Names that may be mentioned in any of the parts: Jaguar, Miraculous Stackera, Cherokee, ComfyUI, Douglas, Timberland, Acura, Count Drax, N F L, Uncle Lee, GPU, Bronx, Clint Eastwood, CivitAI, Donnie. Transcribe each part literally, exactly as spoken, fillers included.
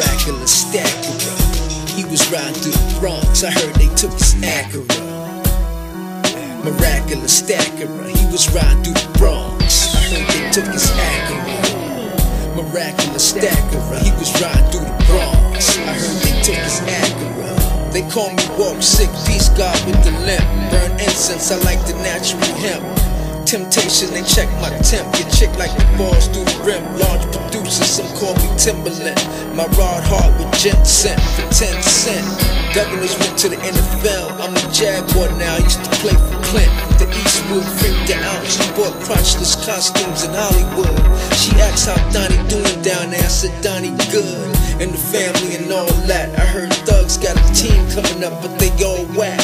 Miraculous Stackera. He was riding through the Bronx, I heard they took his Acura. Miraculous Stackera, he was riding through the Bronx, I heard they took his Acura. Miraculous Stackera, he was riding through the Bronx, I heard they took his Acura. They call me walk sick, peace God with the limp. Burn incense, I like the natural hemp. Temptation, they check my temp. Get chick like the balls through the rim. Large producers, some call me Timberland. My rod hard with ginseng for ten cent. Douglas went to the N F L. I'm a Jaguar now, I used to play for Clint. The Eastwood freaked her out. She bought crotchless costumes in Hollywood. She asked how Donnie doing down there, I said Donnie good. And the family and all that. I heard thugs got a team coming up, but they all whack.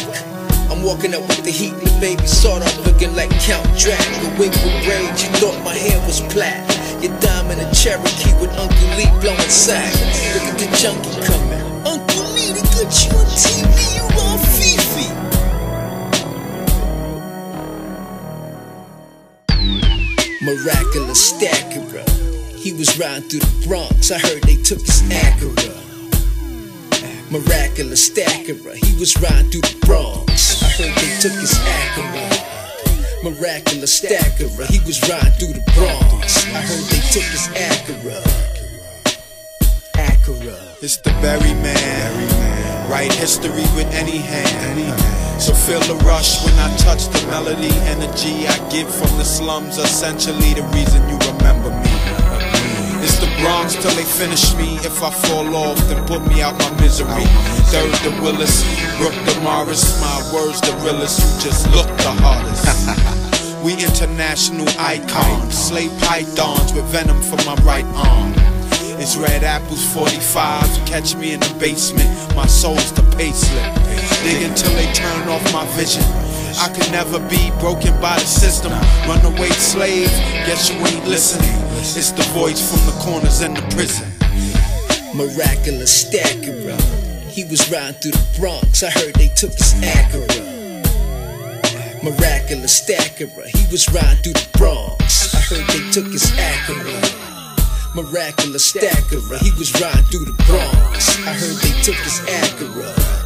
I'm walking up with the heat and the baby sawed off, looking like Count Drax. The wig with rage, you thought my hair was black. Your diamond a Cherokee with Uncle Lee blowing sack. Look at the junkie coming. Uncle Lee, they got you on T V, you on Fifi. Miraculous Stackera. He was riding through the Bronx, I heard they took his Acura. Miraculous Stackera, he was riding through the Bronx, I heard they took his Acura. Miraculous Stackera, he was riding through the Bronx, I heard they took his Acura. Acura. It's the berry man, write history with any hand. So feel the rush when I touch the melody. Energy I give from the slums, essentially the reason you remember me. It's the Bronx till they finish me. If I fall off, then put me out my misery. Third the Willis, Brooke the Morris. My words the realest, you just look the hardest. We international icons, slay pythons with venom for my right arm. It's red apples, forty-fives, catch me in the basement. My soul's the payslip, dig until they turn off my vision. I could never be broken by the system. Runaway slave, guess you ain't listening. It's the voice from the corners and the prison. Miraculous Stackera, he was riding through the Bronx, I heard they took his Acura. Miraculous Stackera, he was riding through the Bronx, I heard they took his Acura. Miraculous Stackera, he was riding through the Bronx, I heard they took his Acura.